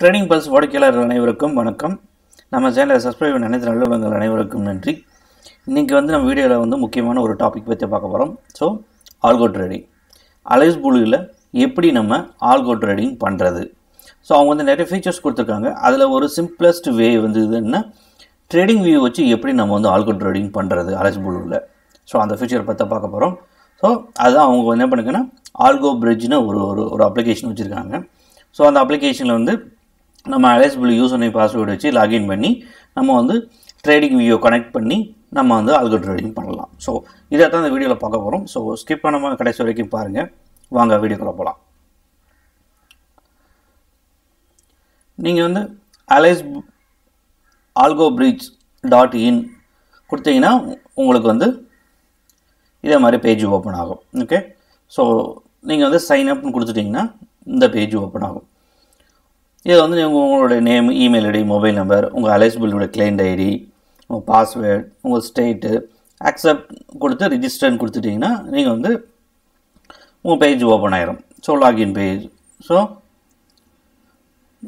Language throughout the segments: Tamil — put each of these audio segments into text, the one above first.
ட்ரேடிங் பல்ஸ் வாடிக்கையாளர் அனைவருக்கும் வணக்கம். நம்ம சேனலை சப்ஸ்கிரைப் பண்ண அனைத்து நல்லவங்கள் அனைவருக்கும் நன்றி. இன்றைக்கி நம்ம வீடியோவில் முக்கியமான ஒரு டாபிக் பற்றி பார்க்க போகிறோம். ஸோ ஆல்கோ ட்ரேடிங், அலைஸ் ப்ளூவில் எப்படி நம்ம ஆல்கோ ட்ரேடிங் பண்ணுறது. ஸோ அவங்க நிறைய ஃபீச்சர்ஸ் கொடுத்துருக்காங்க. அதில் ஒரு சிம்பிளஸ்ட் வே இதுன்னா ட்ரேடிங் வியூ வச்சு எப்படி நம்ம ஆல்கோ ட்ரேடிங் பண்ணுறது அலைஸ் ப்ளூவில். ஸோ அந்த ஃபீச்சர் பற்றி பார்க்க போகிறோம். ஸோ அதுதான் அவங்க என்ன பண்ணுங்கன்னா ஆல்கோ பிரிட்ஜ்னு ஒரு அப்ளிகேஷன் வச்சுருக்காங்க. ஸோ அந்த அப்ளிகேஷனில் நம்ம அலைஸ் ப்ளூ யூஸ் பண்ணி பாஸ்வேர்டு வச்சு லாகின் பண்ணி நம்ம ட்ரேடிங் வியூ கனெக்ட் பண்ணி நம்ம ஆல்கோ ட்ரேடிங் பண்ணலாம். ஸோ இதை தான் இந்த வீடியோவில் பார்க்க போகிறோம். ஸோ ஸ்கிப் பண்ணாமல் கடைசி வரைக்கும் பாருங்கள். வாங்க வீடியோக்குள்ளே போகலாம். நீங்கள் அலைஸ் AlgoBridge.in கொடுத்தீங்கன்னா உங்களுக்கு இதே மாதிரி பேஜ் ஓப்பன் ஆகும். ஓகே, ஸோ நீங்கள் சைன் அப்னு கொடுத்துட்டிங்கன்னா இந்த பேஜ் ஓப்பன் ஆகும். இதில் உங்களுடைய name, email ID, mobile number, உங்கள் அலைஸ் ப்ளூவோட கிளைண்ட் ஐடி, உங்கள் பாஸ்வேர்டு, உங்கள் ஸ்டேட்டு, அக்செப்ட் கொடுத்து ரிஜிஸ்டர்னு கொடுத்துட்டிங்கன்னா நீங்கள் உங்கள் பேஜ் ஓப்பன் ஆகிடும். So login page. ஸோ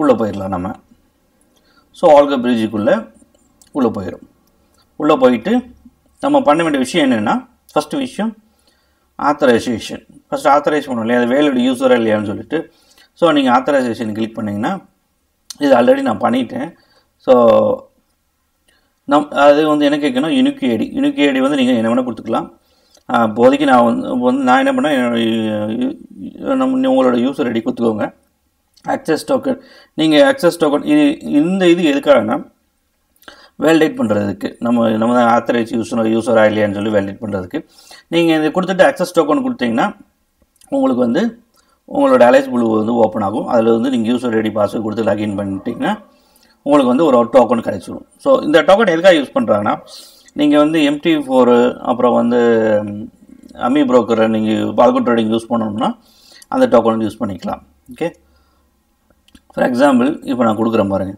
உள்ளே போயிடலாம் நம்ம. ஸோ ஆல்கோ பிரிட்ஜுக்குள்ளே போயிடும். உள்ளே போயிட்டு நம்ம பண்ண வேண்டிய விஷயம் என்னென்னா, ஃபஸ்ட்டு விஷயம் ஆத்தரைசேஷன். ஃபஸ்ட்டு ஆத்தரைஸ் பண்ணணும் இல்லையா, அது வேலையோட யூஸராக இல்லையான்னு சொல்லிட்டு. ஸோ நீங்கள் ஆத்தரைசேஷன் கிளிக் பண்ணிங்கன்னா, இது ஆல்ரெடி நான் பண்ணிட்டேன். ஸோ அது என்ன கேட்கணும், யுனிக் ஐடி. யுனிக் ஐடி நீங்கள் என்ன வேணால் கொடுத்துக்கலாம். இப்போதைக்கு நான் நான் என்ன பண்ணேன், உங்களோட யூஸர் ஐடி கொடுத்துக்கோங்க. ஆக்சஸ் டோக்கன், நீங்கள் ஆக்சஸ் டோக்கன் இது இது எதுக்காகனா வேலிடேட் பண்ணுறதுக்கு, நம்ம தான் ஆத்தரைஸ் யூஸராக இல்லையான்னு சொல்லி வேலிடேட் பண்ணுறதுக்கு. நீங்கள் இது கொடுத்துட்டு ஆக்சஸ் டோக்கன் கொடுத்தீங்கன்னா உங்களுக்கு உங்களோட அலைஸ் ப்ளூ ஓப்பன் ஆகும். அதில் நீங்கள் யூஸர் ஐடி பாஸ்வேர்டு கொடுத்து லாகின் பண்ணிட்டீங்கன்னா உங்களுக்கு ஒரு டோக்கன் கிடைச்சிடும். ஸோ இந்த டோக்கன் எதுக்காக யூஸ் பண்ணுறாங்கன்னா, நீங்கள் MT4 அப்புறம் AmiBroker நீங்கள் ஆல்கோ ட்ரேடிங் யூஸ் பண்ணணும்னா அந்த டோக்கன் யூஸ் பண்ணிக்கலாம். ஓகே, ஃபார் எக்ஸாம்பிள் இப்போ நான் கொடுக்குறேன் பாருங்க,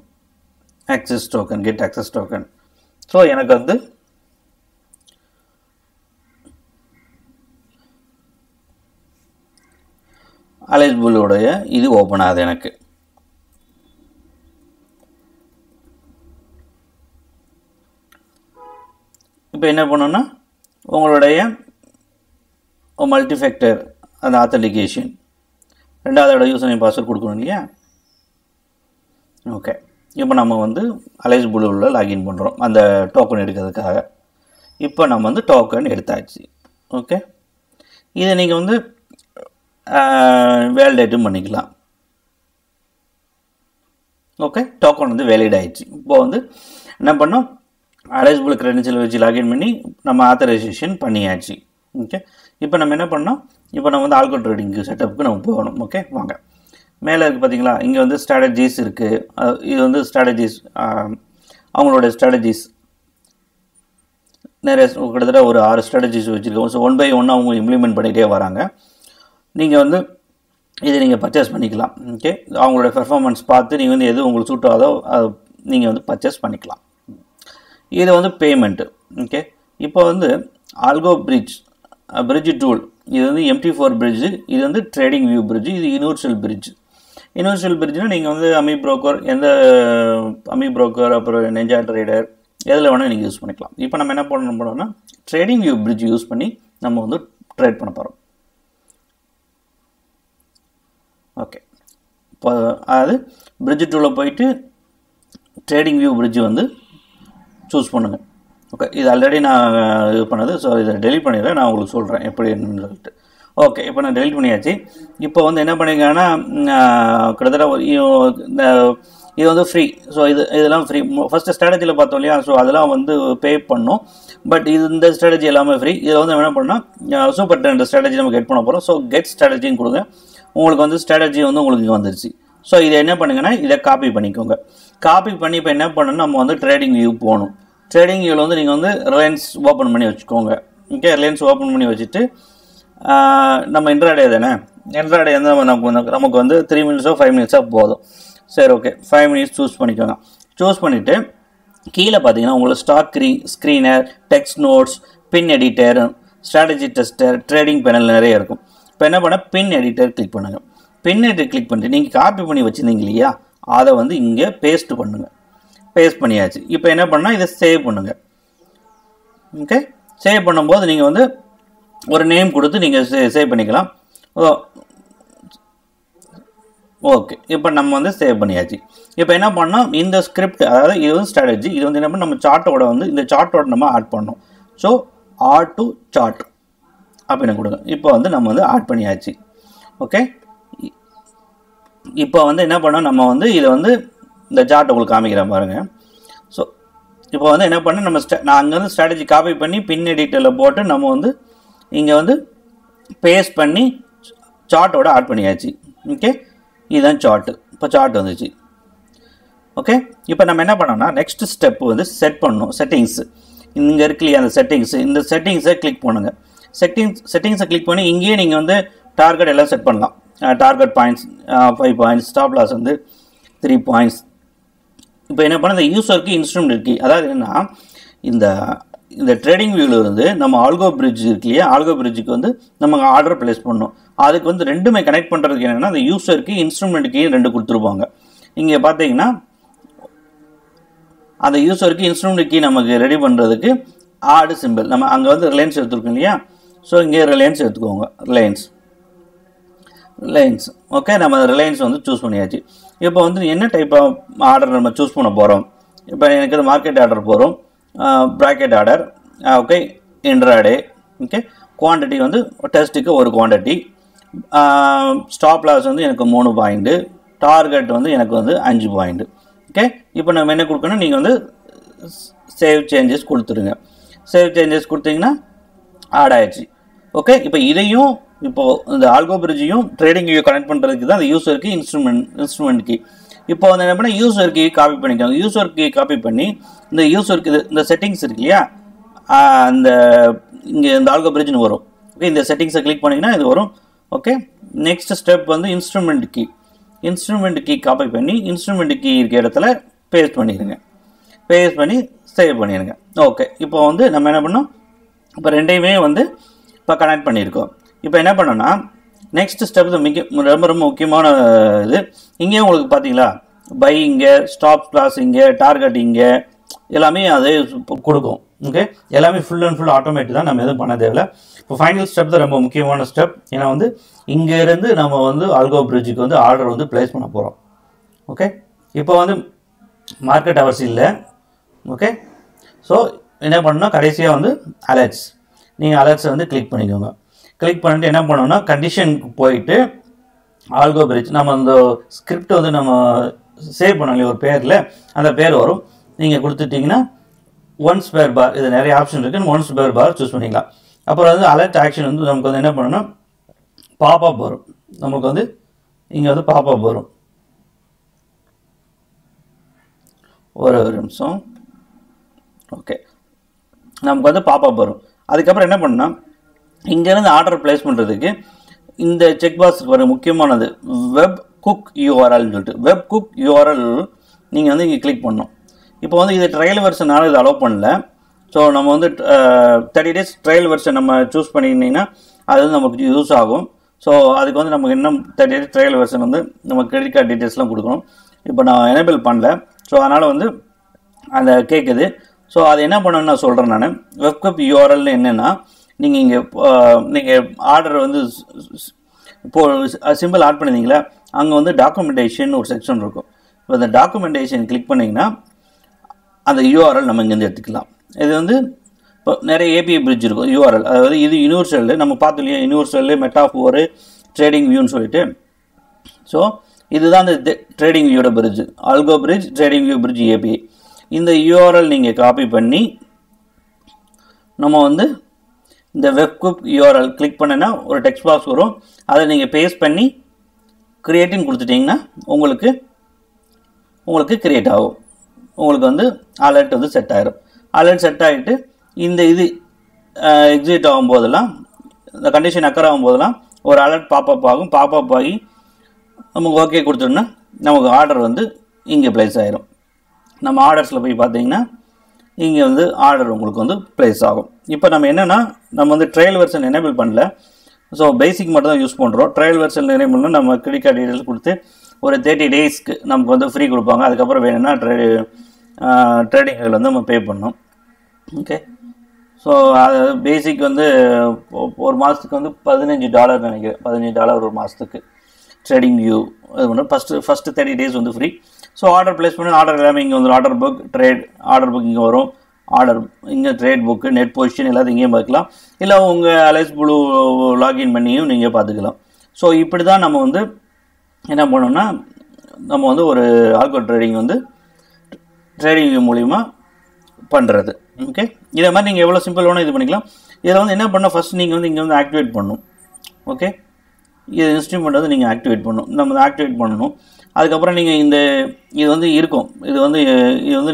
access token, get access token. So எனக்கு அலைஸ் ப்ளூவோடைய இது ஓப்பன் ஆகுது எனக்கு. இப்போ என்ன பண்ணோன்னா, உங்களுடைய மல்டிஃபேக்டர் அந்த ஆத்தென்டிகேஷன், ரெண்டாவதோட யூஸ் நேம் பாஸ்வேர்டு கொடுக்கணும் இல்லையா. ஓகே, இப்போ நம்ம அலைஸ் ப்ளூவில் லாகின் பண்ணுறோம் அந்த டோக்கன் எடுக்கிறதுக்காக. இப்போ நம்ம டோக்கன் எடுத்தாச்சு. ஓகே, இதை நீங்கள் வேலிடேட்டும் பண்ணிக்கலாம். ஓகே, டோக்கன் வேலிட் ஆகிடுச்சு. இப்போ என்ன பண்ணோம், அலைஸ் ப்ளூ கிரெடென்ஷியல் வச்சு லாகின் பண்ணி நம்ம ஆத்தரைசேஷன் பண்ணியாச்சு. ஓகே, இப்போ நம்ம என்ன பண்ணோம், இப்போ நம்ம ஆல்கோ ட்ரேடிங் செட்டப்புக்கு நம்ம போகணும். ஓகே, வாங்க மேலே இருக்குது பார்த்தீங்களா, இங்கே ஸ்ட்ராட்டஜிஸ் இருக்குது. இது ஸ்ட்ராட்டஜிஸ், அவங்களோட ஸ்ட்ராட்டஜிஸ் நிறைய கிட்டத்தட்ட ஒரு 6 ஸ்ட்ராட்டஜிஸ் வச்சுருக்கோம். ஸோ 1 by 1 அவங்க இம்ப்ளிமெண்ட் பண்ணிகிட்டே வராங்க. நீங்கள் இதை நீங்கள் பர்ச்சேஸ் பண்ணிக்கலாம். ஓகே, அவங்களோட பெர்ஃபார்மன்ஸ் பார்த்து நீங்கள் எது உங்களுக்கு சூட் ஆகுதோ அதை நீங்கள் பர்ச்சேஸ் பண்ணிக்கலாம். இது பேமெண்ட்டு. ஓகே, இப்போ ஆல்கோ பிரிட்ஜ் டூல், இது MT4 பிரிட்ஜு, இது ட்ரேடிங் வியூ பிரிட்ஜு, இது யூனிவர்சல் பிரிட்ஜ். யூனிவர்சல் பிரிட்ஜுனா நீங்கள் AmiBroker, எந்த AmiBroker அப்புறம் Ninja Trader எதில் வேணால் நீங்கள் யூஸ் பண்ணிக்கலாம். இப்போ நம்ம என்ன பண்ணோம்னா ட்ரேடிங் வியூ பிரிட்ஜ் யூஸ் பண்ணி நம்ம ட்ரேட் பண்ண போகிறோம். ஓகே, இப்போ அதாவது பிரிட்ஜ் டூவில் போயிட்டு ட்ரேடிங் வியூ பிரிட்ஜ் சூஸ் பண்ணுங்கள். ஓகே, இது ஆல்ரெடி நான் இது பண்ணது. ஸோ இதை டெலிட் பண்ணிடுறேன், நான் உங்களுக்கு சொல்கிறேன் எப்படி என்னன்னு சொல்லிட்டு. ஓகே, இப்போ நான் டெலிட் பண்ணியாச்சு. இப்போ என்ன பண்ணிங்கன்னா கிட்டத்தட்ட இது ஃப்ரீ. ஸோ இதெல்லாம் ஃப்ரீ. ஃபஸ்ட்டு ஸ்ட்ராட்டஜியில் பார்த்தோம் இல்லையா, ஸோ அதெல்லாம் பே பண்ணும். பட் இது இந்த ஸ்ட்ராட்டஜி எல்லாமே ஃப்ரீ. இதில் என்ன பண்ணால் சூப்பர் ட்ரெண்ட் ஸ்ட்ராட்டஜி நம்ம கெட் பண்ண போகிறோம். ஸோ கெட் ஸ்ட்ராட்டஜின்னு கொடுங்க. உங்களுக்கு ஸ்ட்ராட்டஜி உங்களுக்கு இங்கே வந்துருச்சு. ஸோ இதை என்ன பண்ணுங்கன்னா இதை காப்பி பண்ணிக்கோங்க. காப்பி பண்ணி இப்போ என்ன பண்ணணும், நம்ம ட்ரேடிங் வியூ போகணும். ட்ரேடிங் வியூவில் நீங்கள் ரிலையன்ஸ் ஓப்பன் பண்ணி வச்சுக்கோங்க. ஓகே, ரிலையன்ஸ் ஓப்பன் பண்ணி வச்சுட்டு நம்ம இன்ட்ராடே தானே, இன்ட்ராடே நமக்கு 3 minutes 5 minutes போதும். சரி, ஓகே, 5 minutes சூஸ் பண்ணிக்கோங்க. சூஸ் பண்ணிவிட்டு கீழே பார்த்தீங்கன்னா உங்களுக்கு stock screener, text notes, pine editor, strategy tester, trading panel நிறைய இருக்கும். இப்போ என்ன பண்ண, பின் எடிட்டர் கிளிக் பண்ணுங்கள். பின் எடிட்டர் கிளிக் பண்ணிட்டு நீங்கள் காப்பி பண்ணி வச்சுருந்தீங்க இல்லையா, அதை வந்து இங்கே பேஸ்ட் பண்ணுங்கள். பேஸ்ட் பண்ணியாச்சு. இப்போ என்ன பண்ணால் இதை சேவ் பண்ணுங்கள். ஓகே, சேவ் பண்ணும்போது நீங்கள் வந்து ஒரு நேம் கொடுத்து நீங்கள் சேவ் பண்ணிக்கலாம். ஓகே, இப்போ நம்ம வந்து சேவ் பண்ணியாச்சு. இப்போ என்ன பண்ணோம், இந்த ஸ்கிரிப்ட், அதாவது இது வந்து ஸ்ட்ராட்டஜி, இது வந்து என்ன பண்ண, நம்ம சார்ட்டோட வந்து இந்த சார்ட்டோட நம்ம ஆட் பண்ணோம். ஸோ ஆட் டு சார்ட் அப்படின்னு கொடுங்க. இப்போ வந்து நம்ம வந்து ஆட் பண்ணியாச்சு. ஓகே, இப்போ வந்து என்ன பண்ணோம், நம்ம வந்து இதை வந்து இந்த சார்ட் உங்களுக்கு காமிக்கிற பாருங்க. ஸோ இப்போ வந்து என்ன பண்ண, நம்ம நான் அங்கேருந்து ஸ்ட்ராட்டஜி காப்பி பண்ணி பின் எடிட்டரில் போட்டு நம்ம வந்து இங்கே வந்து பேஸ்ட் பண்ணி சார்ட்டோட ஆட் பண்ணியாச்சு. ஓகே, இதுதான் சார்ட்டு. இப்போ சார்ட் வந்துச்சு. ஓகே, இப்போ நம்ம என்ன பண்ணோம்னா நெக்ஸ்ட் ஸ்டெப் வந்து செட் பண்ணணும். செட்டிங்ஸ் இங்கே இருக்குல்லையா, அந்த செட்டிங்ஸ், இந்த செட்டிங்ஸை கிளிக் பண்ணுங்க. செட்டிங்ஸை கிளிக் பண்ணி இங்கேயே நீங்கள் வந்து டார்கெட் எல்லாம் செட் பண்ணலாம். Target points 5 points, stop loss வந்து 3 பாயிண்ட்ஸ். இப்போ என்ன பண்ண, இந்த யூஸருக்கு இன்ஸ்ட்ருமெண்ட் இருக்குது. அதாவது என்னென்னா, இந்த இந்த ட்ரேடிங் வியூவில் இருந்து நம்ம ஆல்கோ பிரிட்ஜ் இருக்கு இல்லையா, ஆல்கோ பிரிட்ஜுக்கு வந்து நம்ம ஆர்டர் பிளேஸ் பண்ணணும். அதுக்கு வந்து ரெண்டுமே கனெக்ட் பண்ணுறதுக்கு என்னென்னா, அந்த யூஸருக்கு இன்ஸ்ட்ருமெண்ட்டுக்கு ரெண்டு கொடுத்துருப்பாங்க. இங்கே பார்த்தீங்கன்னா அந்த யூஸருக்கு இன்ஸ்ட்ருமெண்ட்டுக்கு நமக்கு ரெடி பண்ணுறதுக்கு ஆடு சிம்பிள், நம்ம அங்கே வந்து ரிலையன்ஸ் எடுத்துருக்கோம் இல்லையா. ஸோ இங்கே ரிலையன்ஸ் எடுத்துக்கோங்க, ரிலையன்ஸ். ஓகே, நம்ம ரிலையன்ஸ் வந்து சூஸ் பண்ணியாச்சு. இப்போ வந்து என்ன டைப் ஆஃப் ஆர்டர் நம்ம சூஸ் பண்ண போகிறோம். இப்போ எனக்கு அது மார்க்கெட் ஆர்டர் போகிறோம், bracket order. Okay, intraday. Okay, quantity வந்து டெஸ்ட்டுக்கு ஒரு குவான்டிட்டி. ஸ்டாப் லாஸ் வந்து எனக்கு 3 பாயிண்ட்டு, டார்கெட் வந்து எனக்கு வந்து 5 பாயிண்ட்டு. ஓகே, இப்போ நம்ம என்ன கொடுக்கணும், நீங்கள் வந்து சேவ் சேஞ்சஸ் கொடுத்துருங்க. சேவ் சேஞ்சஸ் கொடுத்தீங்கன்னா ஆட் ஆயிடுச்சு. ஓகே, இப்போ இதையும் இப்போது இந்த ஆல்கோபிரிட்ஜையும் ட்ரேடிங் வியூ கனெக்ட் பண்ணுறதுக்கு தான் அந்த யூஸருக்கு இன்ஸ்ட்ருமெண்ட் கீ. இப்போ வந்து என்ன பண்ண, யூஸர் கீ காப்பி பண்ணிக்கோங்க. யூஸர் கீ காப்பி பண்ணி இந்த யூஸருக்கு இந்த செட்டிங்ஸ் இருக்கு இல்லையா, அந்த இங்கே இந்த ஆல்கோபிரிட்ஜ்னு வரும். ஓகே, இந்த செட்டிங்ஸை கிளிக் பண்ணிங்கன்னா இது வரும். ஓகே, நெக்ஸ்ட் ஸ்டெப் வந்து instrument key. Instrument key copy பண்ணி இன்ஸ்ட்ருமெண்ட் கீ இருக்க இடத்துல பேஸ்ட் பண்ணிடுங்க. பேஸ்ட் பண்ணி சேவ் பண்ணிடுங்க. ஓகே, இப்போ வந்து நம்ம என்ன பண்ணோம், இப்போ ரெண்டையுமே வந்து இப்போ கனெக்ட் பண்ணியிருக்கோம். இப்போ என்ன பண்ணோன்னா நெக்ஸ்ட் ஸ்டெப் ரொம்ப ரொம்ப முக்கியமான இது. இங்கேயும் உங்களுக்கு பார்த்தீங்களா, பை இங்கே, ஸ்டாப் லாஸ் இங்கே, டார்கெட் இங்கே, எல்லாமே அதே கொடுக்கும். ஓகே, எல்லாமே ஃபுல் அண்ட் ஃபுல் ஆட்டோமேட்டிக் தான், நம்ம எதுவும் பண்ண தேவையில்லை. இப்போ ஃபைனல் ஸ்டெப் தான் ரொம்ப முக்கியமான ஸ்டெப். ஏன்னா வந்து இங்கேருந்து நம்ம வந்து ஆல்கோ பிரிட்ஜுக்கு வந்து ஆர்டர் வந்து பிளேஸ் பண்ண போகிறோம். ஓகே, இப்போ வந்து மார்க்கெட் அவர்ஸ் இல்லை. ஓகே, ஸோ என்ன பண்ணணும், கடைசியாக வந்து அலர்ட்ஸ். நீங்கள் அலர்ட்ஸை வந்து கிளிக் பண்ணிக்கோங்க. கிளிக் பண்ணிட்டு என்ன பண்ணோம்னா கண்டிஷனுக்கு போயிட்டு ஆல்கோ பிரிட்ஜ், நம்ம அந்த ஸ்கிரிப்ட் வந்து நம்ம சேவ் பண்ணலையே ஒரு பேரில், அந்த பேர் வரும். நீங்கள் கொடுத்துட்டிங்கன்னா ஒன்ஸ் பேர் பார், இது நிறைய ஆப்ஷன் இருக்குன்னு ஒன்ஸ் பேர் பார் சூஸ் பண்ணிக்கலாம். அப்புறம் வந்து அலர்ட் ஆக்ஷன் வந்து நமக்கு வந்து என்ன பண்ணணும்னா பாப்பாக வரும். நமக்கு வந்து இங்கே வந்து பாப்பாக வரும். ஒரு நிமிஷம். ஓகே, நமக்கு வந்து பாப்பாக வரும். அதுக்கப்புறம் என்ன பண்ணால் இங்கேருந்து ஆர்டர் பிளேஸ் பண்ணுறதுக்கு இந்த செக் பாக்ஸ் வர முக்கியமானது வெப் குக் யூஆர்எல்னு சொல்லிட்டு, வெப் குக் யூஆர்எல் நீங்கள் வந்து இங்கே கிளிக் பண்ணணும். இப்போ வந்து இது ட்ரையல் வெர்ஷனால இது அலோவ் பண்ணல. ஸோ நம்ம வந்து 30 டேஸ் ட்ரையல் வெர்ஷன் நம்ம சூஸ் பண்ணியிருந்தீங்கன்னா அது வந்து நமக்கு யூஸ் ஆகும். ஸோ அதுக்கு வந்து நமக்கு இன்னும் 30 டேஸ் ட்ரையல் வெர்ஷன் வந்து நம்ம கிரெடிட் கார்டு டீட்டெயில்ஸ்லாம் கொடுக்கணும். இப்போ நான் எனேபிள் பண்ணல. ஸோ அதனால் வந்து அந்த கேட்குது. ஸோ அது என்ன பண்ணணும்னு நான் சொல்கிறேன். நான் வெப் குக் யூஆர்எல்னு என்னென்னா, நீங்கள் இங்கே ஆர்டர் வந்து இப்போ சிம்பிள் ஆட் பண்ணியிருந்தீங்களா, அங்கே வந்து டாக்குமெண்டேஷன் ஒரு செக்ஷன் இருக்கும். இப்போ அந்த டாக்குமெண்டேஷன் கிளிக் பண்ணிங்கன்னா அந்த யூஆர்எல் நம்ம இங்கேருந்து எடுத்துக்கலாம். இது வந்து இப்போ நிறைய ஏபிஐ பிரிட்ஜ் இருக்கும் யூஆர்எல், அதாவது இது யூனிவர்சல். நம்ம பார்த்து இல்லையா, யூனிவர்சல், மெட்டாஃபோர், ட்ரேடிங் வியூன்னு சொல்லிட்டு. ஸோ இதுதான் இந்த ட்ரேடிங் வியூட bridge, algo bridge, trading view bridge API. இந்த யூஆர்எல் நீங்கள் காப்பி பண்ணி நம்ம வந்து இந்த வெப்குப் யூஆர்எல் கிளிக் பண்ணினா ஒரு டெக்ஸ்ட் பாக்ஸ் வரும். அதை நீங்கள் பேஸ்ட் பண்ணி க்ரியேட்டின்னு கொடுத்துட்டிங்கன்னா உங்களுக்கு க்ரியேட் ஆகும். உங்களுக்கு வந்து அலர்ட் வந்து செட் ஆகிடும். அலர்ட் செட் ஆகிட்டு இந்த இது எக்ஸிட் ஆகும்போதெல்லாம், இந்த கண்டிஷன் அக்கர் ஆகும்போதெல்லாம் ஒரு அலர்ட் பாப்அப் ஆகும். பாப்அப் ஆகி நமக்கு ஓகே கொடுத்துட்டோம்னா நமக்கு ஆர்டர் வந்து இங்கே பிளேஸ் ஆகிடும். நம்ம ஆர்டர்ஸில் போய் பார்த்தீங்கன்னா இங்கே வந்து ஆர்டர் உங்களுக்கு வந்து பிளேஸ் ஆகும். இப்போ நம்ம என்னென்னா, நம்ம வந்து ட்ரையல் வெர்ஷன் எனேபிள் பண்ணல. ஸோ பேசிக் மட்டும் தான் யூஸ் பண்ணுறோம். ட்ரையல் வெர்ஷன் எனேபிள்னா நம்ம கிரெடிட் கார்டு டீட்டெயில்ஸ் கொடுத்து ஒரு 30 டேஸ்க்கு நமக்கு வந்து ஃப்ரீ கொடுப்பாங்க. அதுக்கப்புறம் வேணும்னா ட்ரேடிங்கில் வந்து நம்ம பே பண்ணணும். ஓகே, ஸோ அது பேசிக் வந்து ஒரு மாதத்துக்கு வந்து $15 நினைக்கிறேன், $15 ஒரு மாதத்துக்கு ட்ரேடிங் வியூ இது பண்ண. ஃபஸ்ட்டு 30 டேஸ் வந்து ஃப்ரீ. ஸோ ஆர்டர் ப்ளேஸ் பண்ணி ஆர்டர் எல்லாமே இங்கே வந்து order book, trade order book இங்கே வரும், ஆர்டர் இங்கே ட்ரேட் புக்கு, நெட் பொசிஷன் எல்லாத்தையும் இங்கேயும் பார்க்கலாம். இல்லை உங்கள் அலைஸ் ப்ளூ லாகின் பண்ணியும் நீங்கள் பார்த்துக்கலாம். ஸோ இப்படி தான் நம்ம வந்து என்ன பண்ணோம்னா நம்ம வந்து ஒரு ஆல்கோ ட்ரேடிங் வந்து ட்ரேடிங் மூலிமா பண்ணுறது. ஓகே, இதே மாதிரி நீங்கள் எவ்வளோ சிம்பிளான இது பண்ணிக்கலாம். இதில் வந்து என்ன பண்ணால் ஃபஸ்ட் நீங்கள் வந்து இங்கே வந்து ஆக்டிவேட் பண்ணணும். ஓகே, இது இன்ஸ்ட்ருமெண்ட் வந்து நீங்கள் ஆக்டிவேட் பண்ணணும், நம்ம ஆக்டிவேட் பண்ணணும். அதுக்கப்புறம் நீங்கள் இந்த இது வந்து இருக்கும், இது வந்து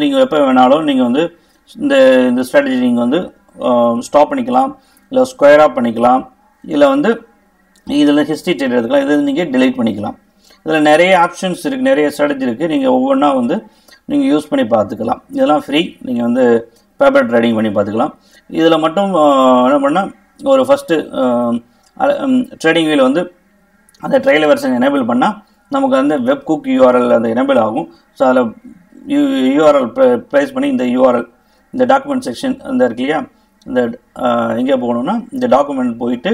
நீங்கள் எப்போ வேணாலும் நீங்கள் வந்து இந்த இந்த ஸ்ட்ராட்டஜி நீங்கள் வந்து ஸ்டாப் பண்ணிக்கலாம், இல்லை ஸ்கொயராக பண்ணிக்கலாம், இல்லை வந்து இதில் ஹிஸ்ட்ரி ட்ரேட் எடுத்துக்கலாம், இதை நீங்கள் டெலீட் பண்ணிக்கலாம். இதில் நிறைய ஆப்ஷன்ஸ் இருக்குது, நிறைய ஸ்ட்ராட்டஜி இருக்குது, நீங்கள் ஒவ்வொன்றா வந்து நீங்கள் யூஸ் பண்ணி பார்த்துக்கலாம். இதெல்லாம் ஃப்ரீ, நீங்கள் வந்து பேப்பர் ட்ரேடிங் பண்ணி பார்த்துக்கலாம். இதில் மட்டும் என்ன பண்ணால் ஒரு ஃபஸ்ட்டு ட்ரேடிங் வீல் வந்து அந்த ட்ரையல் வெர்ஷன் எனேபிள் பண்ணால் நமக்கு அந்த வெப் குக் யூஆர்எல் அந்த எனேபிள் ஆகும். ஸோ அதில் யூஆர்எல் ப்ளேஸ் பண்ணி இந்த யூஆர்எல் இந்த டாக்குமெண்ட் செக்ஷன் அந்த இருக்கு இல்லையா, இந்த எங்கே போகணுன்னா இந்த டாக்குமெண்ட் போயிட்டு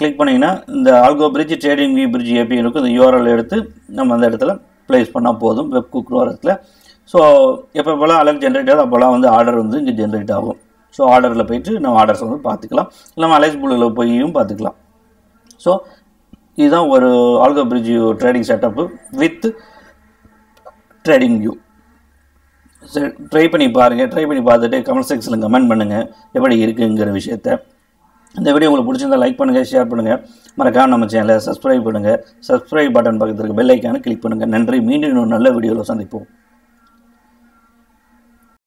கிளிக் பண்ணிங்கன்னா இந்த algo bridge trading view bridge AB இருக்கும். இந்த யூஆர்எல் எடுத்து நம்ம அந்த இடத்துல ப்ளேஸ் பண்ணால் போதும் வெப் குக் வரத்தில். ஸோ எப்போ போலாம் அலர்ட் ஜென்ரேட் ஆகுது, அப்போலாம் வந்து ஆர்டர் வந்து இங்கே ஜென்ரேட் ஆகும். ஸோ ஆர்டரில் போயிட்டு நம்ம ஆர்டர்ஸ் வந்து பார்த்துக்கலாம், இல்லை அலைஸ் ப்ளூவில் போயும் பார்த்துக்கலாம். ஸோ இதுதான் ஒரு algo bridge trading setup with trading view. சரி, ட்ரை பண்ணி பாருங்கள். ட்ரை பண்ணி பார்த்துட்டு கமெண்ட் செக்ஷனில் கமெண்ட் பண்ணுங்கள் எப்படி இருக்குங்கிற விஷயத்தை. இந்த வீடியோ உங்களுக்கு பிடிச்சிருந்தால் லைக் பண்ணுங்கள், ஷேர் பண்ணுங்கள், மறக்காமல் நம்ம சேனலை சப்ஸ்கிரைப் பண்ணுங்கள். சப்ஸ்கிரைப் பட்டன் பக்கத்தில் இருக்க பெல் ஐக்கானை கிளிக் பண்ணுங்கள். நன்றி, மீண்டும் இன்னொரு நல்ல வீடியோவில் சந்திப்போம்.